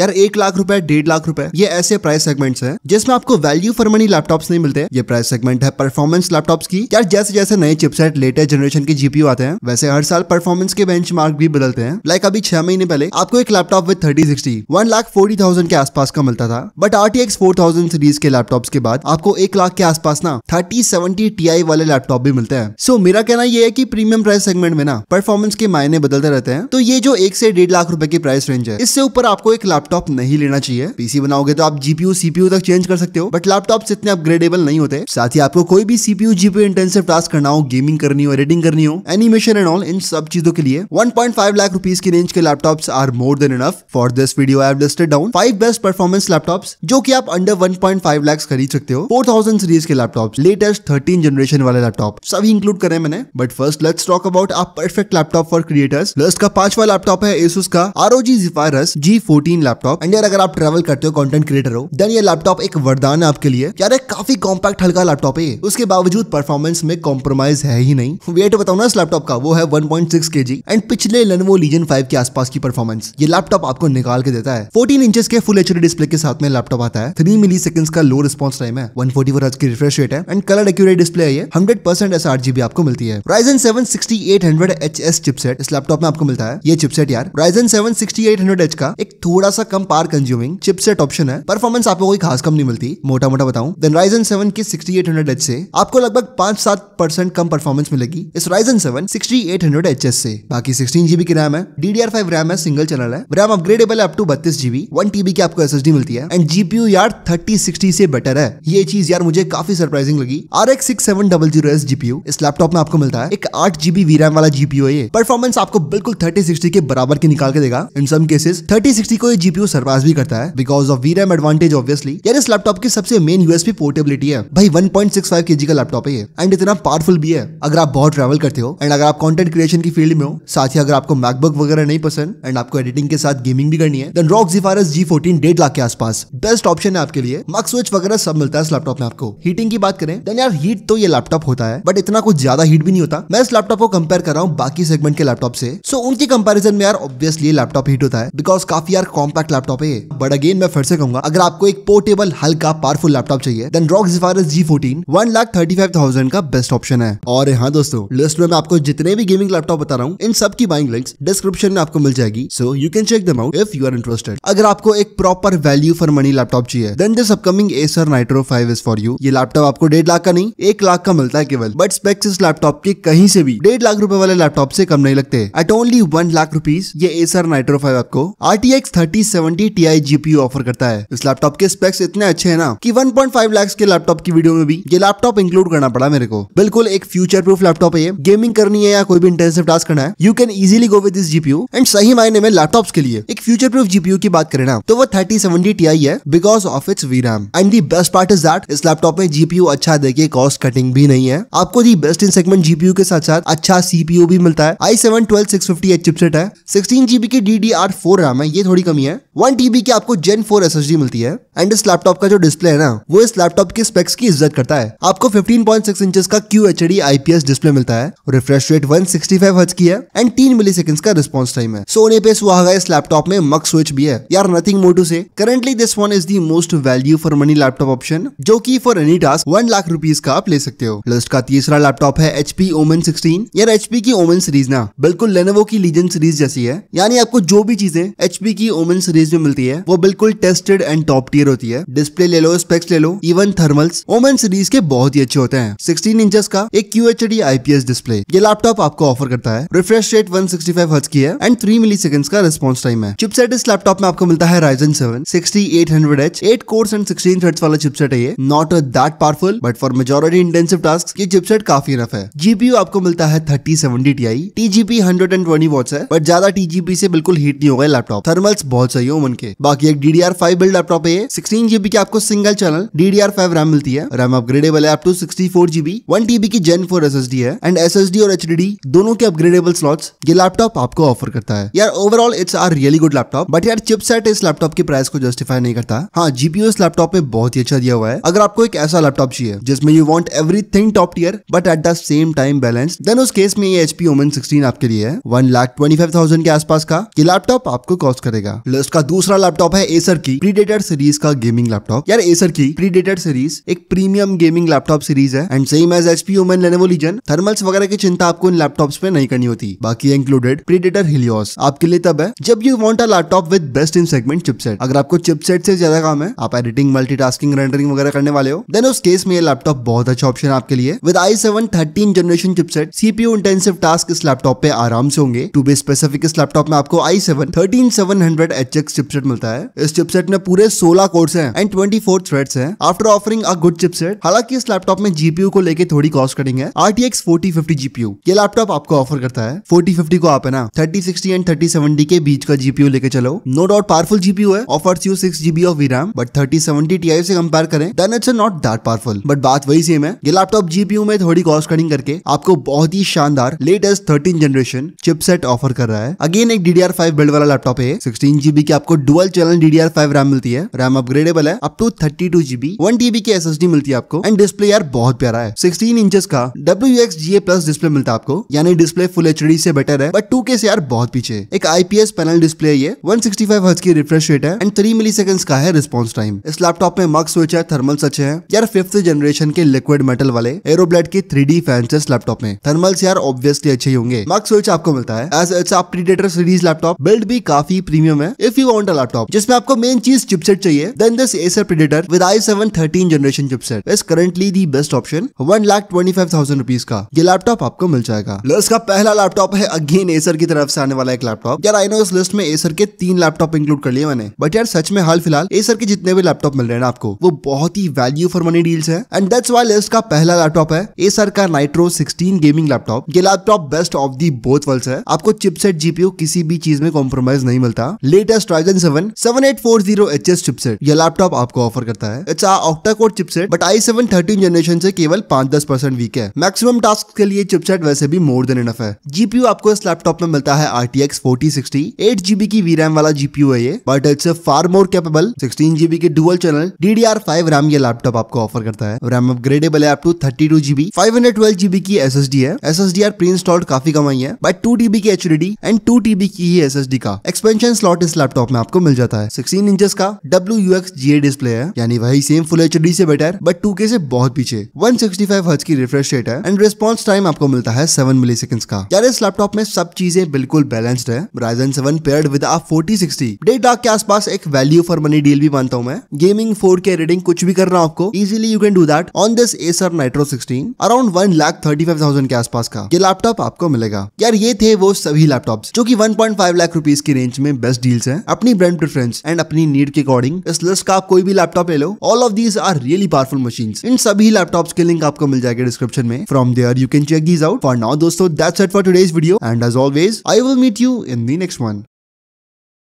यार 1 लाख रुपए 1.5 लाख रुपए ये ऐसे प्राइस सेगमेंट्स हैं जिसमें आपको वैल्यू फॉर मनी लैपटॉप्स नहीं मिलते। ये प्राइस सेगमेंट है परफॉर्मेंस लैपटॉप्स की। यार जैसे जैसे नए चिपसेट लेटेस्ट जनरेशन के जीपीयू आते हैं वैसे हर साल परफॉर्मेंस के बेंचमार्क भी बदलते हैं। लाइक अभी 6 महीने पहले आपको एक लैपटॉप विद 3060 1,40,000 के आसपास का मिलता था, बट RTX 4000 सीरीज के लैपटॉप के बाद आपको 1 लाख के आसपास ना 3070 Ti वाले लैपटॉप भी मिलते हैं। सो मेरा कहना ये है कि प्रीमियम प्राइस सेगमेंट में ना परफॉर्मेंस के मायने बदलते रहते हैं। तो ये जो 1 से 1.5 लाख रुपए की प्राइस रेंज है इससे ऊपर आपको एक लैपटॉप नहीं लेना चाहिए। पीसी बनाओगे तो आप जीपीयू सीपीयू तक चेंज कर सकते हो, बट लैपटॉप्स इतने अपग्रेडेबल नहीं होते। साथ ही आपको कोई भी सीपीयू जीपीयू इंटेंसिव टास्क करना हो, गेमिंग करनी हो, एडिटिंग करनी हो, एनिमेशन एंड ऑल, इन सब चीजों के लिए 1.5 लाख रुपीस की रेंज के laptops are more than enough. For this video I have listed down 5 best performance laptops जो कि आप अंडर 1.5 लाख खरीद सकते हो। 4000 सीरीज के लैपटॉप्स, लेटेस्ट 13 जनरेशन वाले लैपटॉप सभी इंक्लूड करे मैंने। But first let's talk about a perfect laptop for creators. List का 5वां लैपटॉप है ASUS का ROG Zephyrus G14 laptop. And यार अगर आप ट्रैवल करते हो, कंटेंट क्रिएटर हो, देन ये लैपटॉप एक वरदान है आपके लिए। यार एक काफी कॉम्पैक्ट हल्का लैपटॉप है, उसके बावजूद परफॉर्मेंस में कॉम्प्रोमाइज है ही नहीं। वेट बताओ ना इस लैपटॉप का, वो है 1.6 kg एंड पिछले Lenovo Legion 5 के आसपास की परफॉर्मेंस ये लैपटॉप आपको निकाल के देता है। 14 इंचेस के फुल एचडी डिस्प्ले के साथ में लैपटॉप आता है। 3 मिलीसेकंड्स का लो रिस्पॉन्स टाइम है, 144 हर्ट्ज की रिफ्रेश रेट है एंड कलर एक्यूरेट डिस्प्ले है। 100% sRGB आपको मिलती है। Ryzen 7 6800HS चिपसेट इस लैपटॉप में आपको मिलता है। ये चिपसेट यार Ryzen 7 6800H का एक थोड़ा सा कम पावर कंज्यूमिंग चिपसेट ऑप्शन है। परफॉर्मेंस आपको कोई खास कम नहीं मिलती, मोटा मोटा बताऊं देन Ryzen 7 के 6800H से आपको लगभग 5-7% कम परफॉर्मेंस मिलेगी इस Ryzen 7 6800HS से। बाकी 16 GB की RAM है, DDR5 RAM है, सिंगल चैनल है, RAM अपग्रेडेबल है अप टू 32 GB, 1 TB की आपको SSD मिलती है एंड GPU यार 3060 से बेटर है। ये चीज यार मुझे काफी सरप्राइजिंग लगी। RX 6700S GPU इस लैपटॉप में आपको मिलता है। एक 8 GB VRAM वाला GPU है। परफॉर्मेंस आपको बिल्कुल 3060 के बराबर की निकाल के देगा। इन सम केसेस 3060 को ये GPU सरपास भी करता है because of VRAM advantage obviously. यार इस लैपटॉप की सबसे मेन यूएसपी पोर्टेबिलिटी है। भाई 1.65 kg का लैपटॉप है एंड इतना पावरफुल भी है अगर आप बहुत ट्रैवल करते हो एंड अगर आप कंटेंट क्रिएशन की फील्ड में हो। साथ ही अगर आपको मैकबुक वगैरह नहीं पसंद एंड आपको एडिटिंग के साथ गेमिंग भी करनी है then ROG Zephyrus G14 1.5 lakh के आसपास बेस्ट ऑप्शन है आपके लिए। मक स्विच वगैरह सब मिलता है इस लैपटॉप में आपको। हीटिंग की बात करें देन यार हीट तो ये लैपटॉप होता है बट इतना कुछ ज्यादा हीट भी नहीं होता। मैं इस लैपटॉप को कंपेयर कर रहा हूँ बाकी सेगमेंट के लैपटॉप से, सो उनकी कंपेरिजन में यार ऑब्वियसली लैपटॉप हीट होता है बिकॉज काफी यार कॉम्पैक्ट लैपटॉप है। बट अगेन मैं फिर से कहूंगा अगर आपको एक पोर्टेबल हल्का पावरफुल लैपटॉप चाहिए देन ROG Zephyrus G14 1,35,000 का बेस्ट ऑप्शन है। और हाँ दोस्तों, लिस्ट में मैं आपको जितने भी गेमिंग लैपटॉप बता रहा हूँ इन सब की बाइंग लिंक्स डिस्क्रिप्शन में आपको मिल जाएगी, so you can check them out if you are interested. अगर आपको एक proper value for money laptop चाहिए then this upcoming Acer Nitro 5 is for you. ये लैपटॉप आपको 1.5 लाख का नहीं 1 लाख का मिलता है केवल, बट स्पेक्स इस लैपटॉप के कहीं से भी 1.5 लाख रुपए वाले लैपटॉप से कम नहीं लगते। एट ओनली 1 लाख रुपीज ये Acer Nitro 5 आपको RTX 3070 Ti GPU ऑफर करता है। इस लैपटॉप के स्पेक्स इतने अच्छे है ना कि 1.5 लाख के लैपटॉप की वीडियो में भी ये लैपटॉप इंक्लूड करना पड़ा मेरे को। बिल्कुल एक फ्यूचर प्रूफ लैपटॉप है। गेमिंग करनी है या कोई भी इंटेंसिव टास्क करना है you can easily go with this GPU. And सही मायने में लैपटॉप्स के लिए एक फ्यूचर प्रूफ जीपीयू की बात करें ना तो वो 3070 Ti है because of its VRAM। And the best part is that इस लैपटॉप में जीपीयू अच्छा देखिए कॉस्ट कटिंग भी नहीं है। आपको the best in segment GPU के साथ साथ अच्छा सीपीयू भी मिलता है। i7-12650H चिपसेट है, 16 GB की DDR4 RAM है, ये थोड़ी कमी है, 1 TB की आपको Gen 4 SSD मिलती है। एंड इस लैपटॉप का जो डिस्प्ले है ना वो इस लैपटॉप के स्पेक्स की इज्जत करता है। आपको 15.6 इंचेस का QHD IPS डिस्प्ले मिलता है, रिफ्रेश रेट 165 हर्ट्ज की है एंड 3 मिलीसेकंड्स का रिस्पांस टाइम है। सोने पे सुहागा इस लैपटॉप में मक स्विच भी है। यार nothing more to say, currently this one is the most value for money laptop option जो कि for any task 1 lakh rupees का आप ले सकते हो। लिस्ट का 3रा लैपटॉप है HP Omen 16। यार HP की Omen सीरीज ना बिल्कुल Lenovo की Legion सीरीज जैसी है, यानी आपको जो भी चीजें HP की Omen सीरीज में मिलती है वो बिल्कुल टेस्टेड एंड टॉप टियर होती है। डिस्प्ले ले लो, स्पेक्स ले लो, इवन थर्मल्स Omen सीरीज के बहुत ही अच्छे होते हैं। 16 इंचेस का एक QHD IPS डिस्प्ले ये लैपटॉप आपको ऑफर करता है। रिफ्रेश रेट 165 हर्ट्ज की है एंड 3 मिलीसेकंड्स का रिस्पांस टाइम है। चिपसेट इस लैपटॉप में आपको मिलता है Ryzen 7 6800H 8 cores and 16 threads वाला चिपसेट है। ये not that powerful but for majority intensive task ये चिपसेट काफी रफ है। जीपीयू आपको मिलता है 3070 Ti, TGP 120 वॉट्स है बट ज्यादा TGP से बिल्कुल हीट नहीं होगा लैपटॉप। थर्मल्स बहुत सही है Omen के। बाकी एक DDR5 बिल्ड लैपटॉप है। 16 GB की आपको सिंगल चैनल DDR5 RAM मिलती है, RAM अपग्रेडेबल है अप टू 64 GB, 1 TB की Gen 4 SSD है एंड SSD और HDD दोनों के अपग्रेडेबल स्लॉट्स ये लैपटॉप आपको ऑफर करता है। यार overall it's are really good laptop, but यार चिपसेट इस लैपटॉप की प्राइस को जस्टिफाई नहीं करता। हाँ GPU इस लैपटॉप में बहुत ही अच्छा दिया हुआ है। अगर आपको एक ऐसा लैपटॉप चाहिए जिसमें you want everything top tier but at the same time balance, then उस केस में ये HP Omen 16 आपके लिए है। 1,25,000 के आसपास का ये लैपटॉप आपको कॉस्ट करेगा। उसका दूसरा लैपटॉप है एसर की प्रीडेटर सीरीज का गेमिंग लैपटॉप। यार एसर की प्रीडेटर सीरीज एक प्रीमियम गेमिंग लैपटॉप सीरीज है and same as HP Omen Lenovo Legion, thermals वगैरह की चिंता आपको इन लैपटॉप्स पे नहीं करनी होती। बाकी इंक्लूडेड प्रीडेटर हिलियोस आपके लिए तब है जब you want a laptop with best in segment chipset. अगर आपको चिपसेट से ज्यादा काम है, आप एडिटिंग, मल्टीटास्किंग, रेंडरिंग वगैरह करने वाले हो, देन उस केस में ये लैपटॉप बहुत अच्छा ऑप्शन है आपके लिए। With i7 13 generation chipset CPU intensive task इस लैपटॉप पे आराम से होंगे। टू बी स्पेसिफिक, इस लैपटॉप में आपको i7 13700HX चिपसेट मिलता है। इस चिपसेट में पूरे 16 कोर्स हैं एंड 24 थ्रेड्स हैं। After offering a good chipset, हालांकि इस लैपटॉप में जीपीयू को लेके थोड़ी कॉस्ट कटिंग है। RTX 4050 जीपीयू ये लैपटॉप आपको ऑफर करता है। 4050 को आप है ना 3060 एंड 3070 के बीच का जीपीयू लेके चलो। नो डाउट पावरफुल जीपीयू है, offers you 6GB of VRAM, but 3070 Ti से कंपेयर करें then it's not that powerful. But बात वही सेम है, ये लैपटॉप जीपीयू में थोड़ी कॉस्ट कटिंग करके आपको बहुत ही शानदार लेटेस्ट 13 जनरेशन चिपसेट ऑफर कर रहा है। अगेन एक DDR5 बिल्ड वाला लैपटॉप है। 16GB की आपको डुअल चैनल DDR5 RAM मिलती है। RAM अपग्रेडेबल है अप टू 32GB, 1TB की SSD मिलती है आपको एंड डिस्प्ले यार बहुत प्यारा है। 16 इंचेस का WUXGA+ डिस्प्ले मिलता है आपको, यानी डिस्प्ले फुल HD से बेटर है बट 2K से यार बहुत पीछे। एक IPS पैनल डिस्प्ले है ये, 165Hz की रिफ्रेश रेट है एंड 3 मिलीसेकंड्स का है रिस्पांस टाइम। इस लैपटॉप में मग स्विच है, थर्मल्स अच्छे हैं यार। 5th जनरेशन के लिक्विड मेटल वाले एरोब्लेड के 3D फैंस इस लैपटॉप में, थर्मल्स यार ऑब्वियसली अच्छे ही होंगे। मग स्विच आपको मिलता है। As it's a Predator series laptop, build भी काफी प्रीमियम है। If you want a laptop जिसमें आपको मेन चीज चिपसेट चाहिए, then this Acer Predator with i7 13 generation chipset is currently the best option. 1,25,000 rupees का ये लैपटॉप आपको मिल जाएगा। लिस्ट का पहला लैपटॉप है अगेन एसर की तरफ से आने वाला एक लैपटॉप। यार आई नो इस लिस्ट में एसर के 3 लैपटॉप इंक्लूड कर लिए मैंने, बट यार सच में हाल फिलहाल एसर के जितने भी लैपटॉप मिल रहे हैं आपको, वो बहुत ही वैल्यू फॉर मनी डील्स है एंड दैट्स व्हाई लिस्ट का पहला लैपटॉप है एसर का नाइट्रो 16 गेमिंग लैपटॉप। ये laptop best of the both worlds है। आपको चिपसेट, जीपीयू किसी भी चीज में कॉम्प्रोमाइज नहीं मिलता। लेटेस्ट Ryzen 7 7840HS चिपसेट ये लैपटॉप आपको ऑफर करता है। It's a octa core chipset but i7 13 generation से केवल 5-10% वीक है। मैक्सिमम टास्क के लिए चिपसेट वैसे भी मोर देन इनफ है। जीपीयू आपको इस लैपटॉप में मिलता है RTX 4060, 8GB की VRAM वाला जीपीयू है ये, but it's far more capable. 16GB के डुअल चैनल DDR5 RAM ये लैपटॉप आपको ऑफर करता है। RAM अपग्रेडेबल है अप टू 32GB, 512GB की SSD है। SSD प्री इंस्टॉल्ड काफी कम आई है, बट 2TB की HDD एंड 2TB की ही SSD का एक्सपेंशन स्लॉट इस लैपटॉप में आपको मिल जाता है। 16 इंचेस का WUXGA डिस्प्ले है, यानी वही सेम फुल HD से बेटर बट 2K से बहुत पीछे। 165Hz की रिफ्रेश रेट है एंड रिस्पांस टाइम आपको मिलता है 7 मिलीसेकंड्स का। यार इस लैपटॉप में सब चीजें बिल्कुल बैलेंस्ड है। Ryzen 7 पेयर्ड विद अ 4060 डेढ़ लाख के आसपास एक वैल्यू फॉर मनी डील भी मानता हूँ मैं। गेमिंग, 4K एडिटिंग कुछ भी करना आपको, easily you can do that on this Acer Nitro 16 around 1,35,000 के आसपास का ये लैपटॉप आपको मिलेगा। यार ये थे वो सभी लैपटॉप्स जो कि 1.5 लाख रुपीस की रेंज में बेस्ट डील्स हैं। अपनी ब्रांड प्रेफरेंस एंड अपनी नीड के अकॉर्डिंग इस लिस्ट का आप कोई भी लैपटॉप ले लो। All of these are really powerful machines. इन सभी लैपटॉप्स के लिंक आपको मिल जाएगा डिस्क्रिप्शन में। From there you can check these out. For now दोस्तों that's it for today's video and as always I will meet you in the next one.